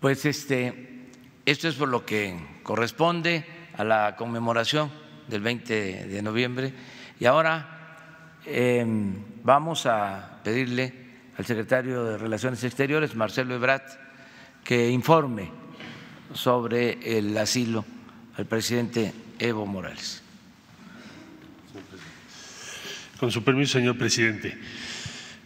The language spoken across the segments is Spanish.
Pues esto es por lo que corresponde a la conmemoración del 20 de noviembre. Y ahora vamos a pedirle al secretario de Relaciones Exteriores, Marcelo Ebrard, que informe sobre el asilo al presidente Evo Morales. Con su permiso, señor presidente.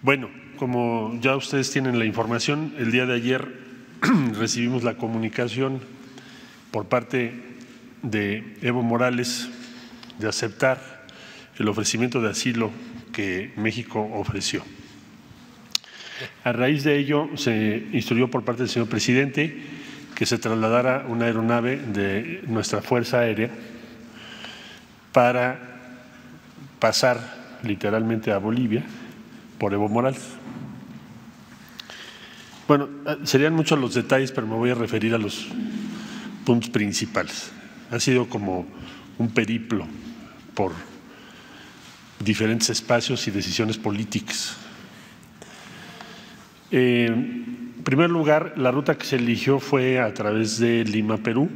Bueno, como ya ustedes tienen la información, el día de ayer recibimos la comunicación por parte de Evo Morales de aceptar el ofrecimiento de asilo que México ofreció. A raíz de ello, se instruyó por parte del señor presidente que se trasladara una aeronave de nuestra Fuerza Aérea para pasar literalmente a Bolivia por Evo Morales. Bueno, serían muchos los detalles, pero me voy a referir a los puntos principales. Ha sido como un periplo por diferentes espacios y decisiones políticas. En primer lugar, la ruta que se eligió fue a través de Lima, Perú.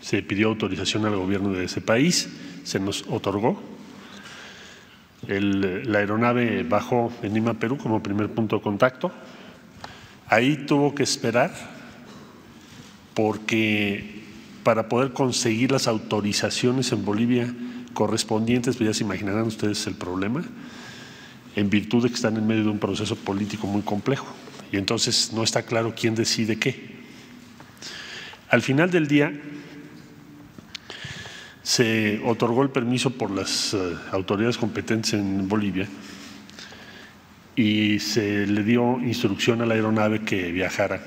Se pidió autorización al gobierno de ese país, se nos otorgó. La aeronave bajó en Lima, Perú, como primer punto de contacto. Ahí tuvo que esperar porque para poder conseguir las autorizaciones en Bolivia correspondientes, pues ya se imaginarán ustedes el problema, en virtud de que están en medio de un proceso político muy complejo y entonces no está claro quién decide qué. Al final del día se otorgó el permiso por las autoridades competentes en Bolivia y se le dio instrucción a la aeronave que viajara.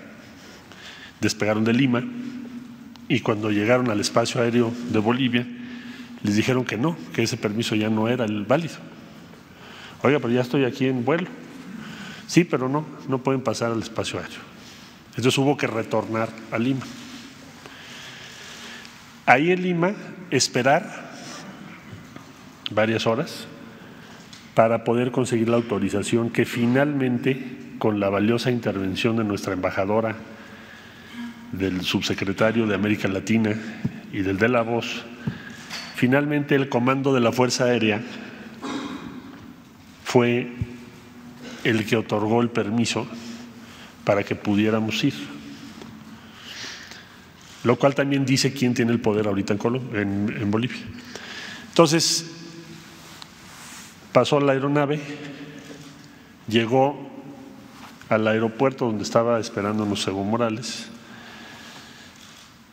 Despegaron de Lima y cuando llegaron al espacio aéreo de Bolivia les dijeron que no, que ese permiso ya no era el válido. Oiga, pero ya estoy aquí en vuelo. Sí, pero no pueden pasar al espacio aéreo. Entonces hubo que retornar a Lima. Ahí en Lima esperar varias horas para poder conseguir la autorización que finalmente, con la valiosa intervención de nuestra embajadora, del subsecretario de América Latina y del de la voz, finalmente el comando de la Fuerza Aérea fue el que otorgó el permiso para que pudiéramos ir, lo cual también dice quién tiene el poder ahorita en Bolivia. Entonces, pasó la aeronave, llegó al aeropuerto donde estaba esperándonos Evo Morales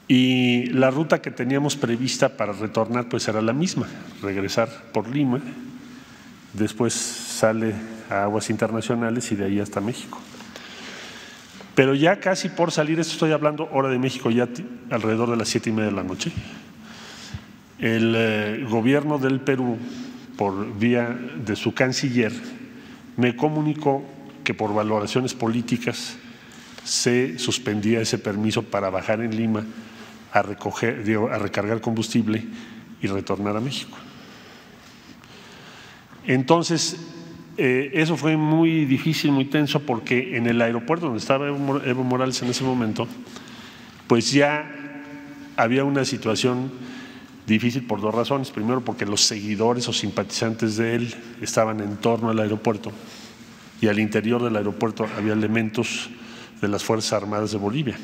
y la ruta que teníamos prevista para retornar pues era la misma, regresar por Lima, después sale a aguas internacionales y de ahí hasta México. Pero ya casi por salir, esto estoy hablando hora de México, ya alrededor de las 7:30 de la noche, el gobierno del Perú, por vía de su canciller, me comunicó que por valoraciones políticas se suspendía ese permiso para bajar en Lima a recargar combustible y retornar a México. Entonces, eso fue muy difícil, muy tenso, porque en el aeropuerto donde estaba Evo Morales en ese momento, pues ya había una situación difícil por dos razones. Primero, porque los seguidores o simpatizantes de él estaban en torno al aeropuerto y al interior del aeropuerto había elementos de las Fuerzas Armadas de Bolivia.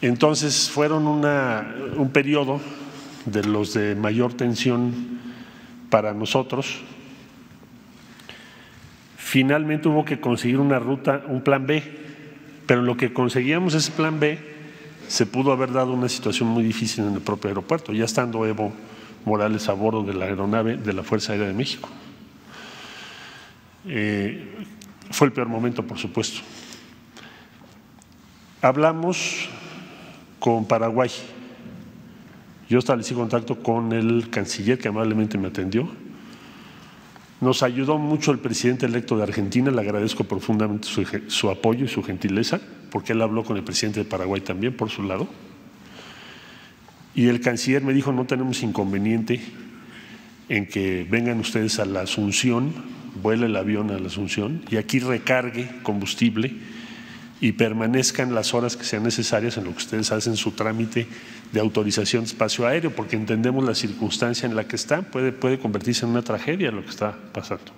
Entonces fueron un periodo de los de mayor tensión para nosotros. Finalmente hubo que conseguir una ruta, un plan B, pero en lo que conseguíamos ese plan B se pudo haber dado una situación muy difícil en el propio aeropuerto, ya estando Evo Morales a bordo de la aeronave de la Fuerza Aérea de México. Fue el peor momento, por supuesto. Hablamos con Paraguay. Yo establecí contacto con el canciller, que amablemente me atendió. Nos ayudó mucho el presidente electo de Argentina, le agradezco profundamente su apoyo y su gentileza, porque él habló con el presidente de Paraguay también, por su lado. Y el canciller me dijo, no tenemos inconveniente en que vengan ustedes a la Asunción, vuele el avión a la Asunción y aquí recargue combustible y permanezcan las horas que sean necesarias en lo que ustedes hacen su trámite de autorización de espacio aéreo, porque entendemos la circunstancia en la que está, puede convertirse en una tragedia lo que está pasando.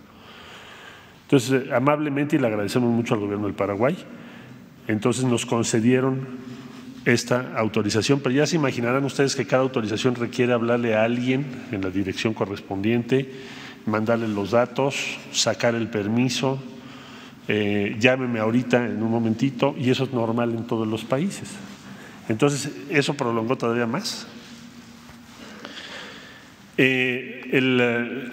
Entonces, amablemente, y le agradecemos mucho al gobierno del Paraguay, entonces nos concedieron esta autorización, pero ya se imaginarán ustedes que cada autorización requiere hablarle a alguien en la dirección correspondiente, mandarle los datos, sacar el permiso, llámeme ahorita en un momentito, y eso es normal en todos los países. Entonces, eso prolongó todavía más. El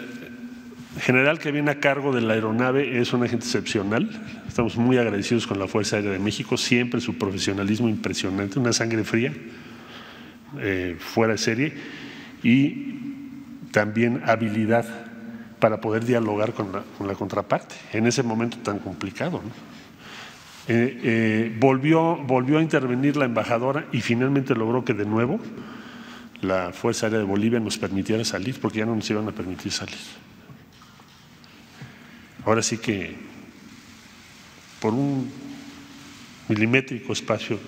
general que viene a cargo de la aeronave es un agente excepcional. Estamos muy agradecidos con la Fuerza Aérea de México, siempre su profesionalismo impresionante, una sangre fría, fuera de serie, y también habilidad para poder dialogar con la contraparte en ese momento tan complicado, ¿no? Volvió a intervenir la embajadora y finalmente logró que de nuevo la Fuerza Aérea de Bolivia nos permitiera salir, porque ya no nos iban a permitir salir. Ahora sí que por un milimétrico espacio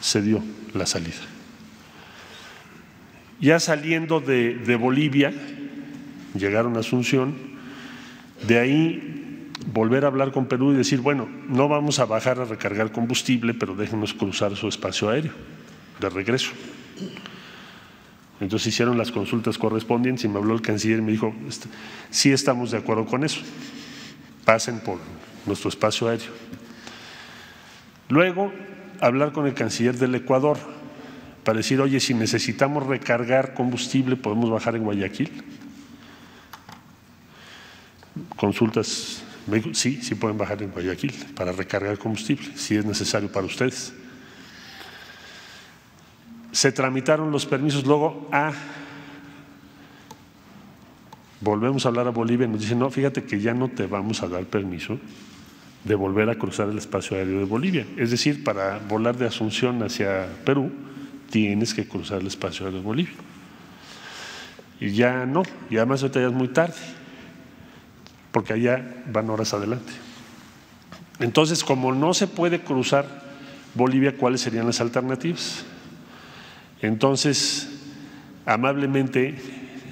se dio la salida. Ya saliendo de Bolivia, llegaron a Asunción, de ahí volver a hablar con Perú y decir, bueno, no vamos a bajar a recargar combustible, pero déjenos cruzar su espacio aéreo de regreso. Entonces hicieron las consultas correspondientes y me habló el canciller y me dijo, sí estamos de acuerdo con eso, pasen por nuestro espacio aéreo. Luego hablar con el canciller del Ecuador para decir, oye, si necesitamos recargar combustible, ¿podemos bajar en Guayaquil? Consultas, me dijo, sí, sí pueden bajar en Guayaquil para recargar combustible, si es necesario para ustedes. Se tramitaron los permisos, luego volvemos a hablar a Bolivia y nos dicen, no, fíjate que ya no te vamos a dar permiso de volver a cruzar el espacio aéreo de Bolivia. Es decir, para volar de Asunción hacia Perú, tienes que cruzar el espacio aéreo de Bolivia. Y ya no, y además ahorita ya es muy tarde, porque allá van horas adelante. Entonces, como no se puede cruzar Bolivia, ¿cuáles serían las alternativas? Entonces, amablemente,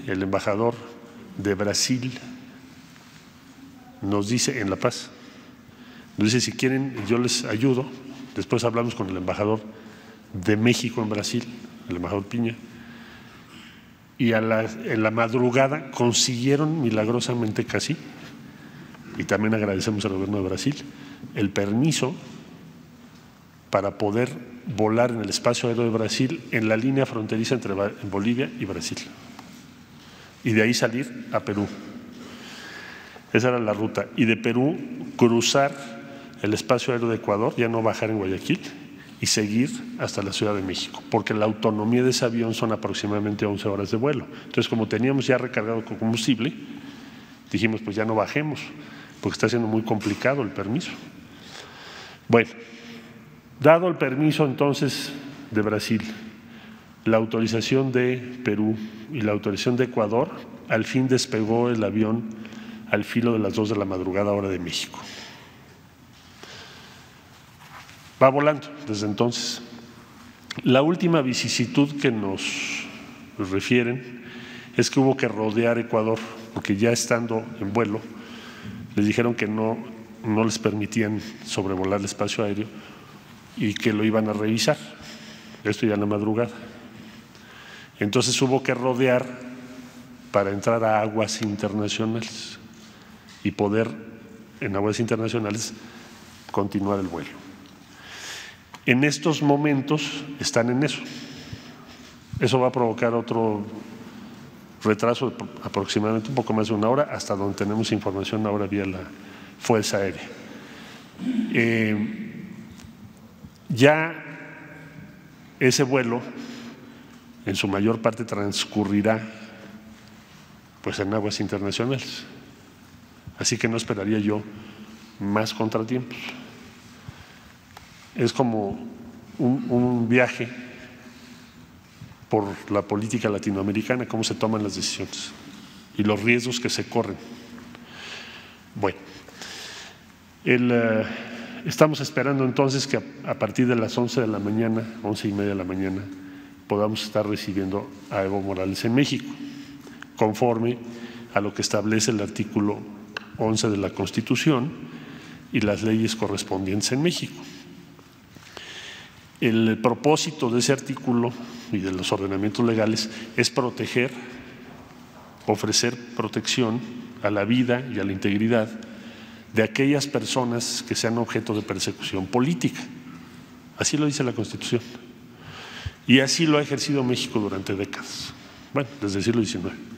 el embajador de Brasil nos dice en La Paz, nos dice, si quieren, yo les ayudo. Después hablamos con el embajador de México en Brasil, el embajador Piña, y en la madrugada consiguieron milagrosamente casi, y también agradecemos al gobierno de Brasil, el permiso para poder volar en el espacio aéreo de Brasil en la línea fronteriza entre Bolivia y Brasil, y de ahí salir a Perú. Esa era la ruta, y de Perú cruzar el espacio aéreo de Ecuador, ya no bajar en Guayaquil, y seguir hasta la Ciudad de México, porque la autonomía de ese avión son aproximadamente 11 horas de vuelo. Entonces, como teníamos ya recargado con combustible, dijimos, pues ya no bajemos, porque está siendo muy complicado el permiso. Bueno, dado el permiso entonces de Brasil, la autorización de Perú y la autorización de Ecuador, al fin despegó el avión al filo de las 2 de la madrugada hora de México. Va volando desde entonces. La última vicisitud que nos refieren es que hubo que rodear Ecuador, porque ya estando en vuelo les dijeron que no les permitían sobrevolar el espacio aéreo y que lo iban a revisar. Esto ya en la madrugada. Entonces hubo que rodear para entrar a aguas internacionales y poder en aguas internacionales continuar el vuelo. En estos momentos están en eso. Eso va a provocar otro retraso de aproximadamente un poco más de una hora, hasta donde tenemos información ahora vía la Fuerza Aérea. Ya ese vuelo en su mayor parte transcurrirá pues en aguas internacionales, así que no esperaría yo más contratiempos. Es como un viaje por la política latinoamericana, cómo se toman las decisiones y los riesgos que se corren. Bueno, Estamos esperando entonces que a partir de las 11 de la mañana, 11:30 de la mañana, podamos estar recibiendo a Evo Morales en México, conforme a lo que establece el artículo 11 de la Constitución y las leyes correspondientes en México. El propósito de ese artículo y de los ordenamientos legales es proteger, ofrecer protección a la vida y a la integridad de aquellas personas que sean objeto de persecución política. Así lo dice la Constitución. Y así lo ha ejercido México durante décadas, bueno, desde el siglo XIX.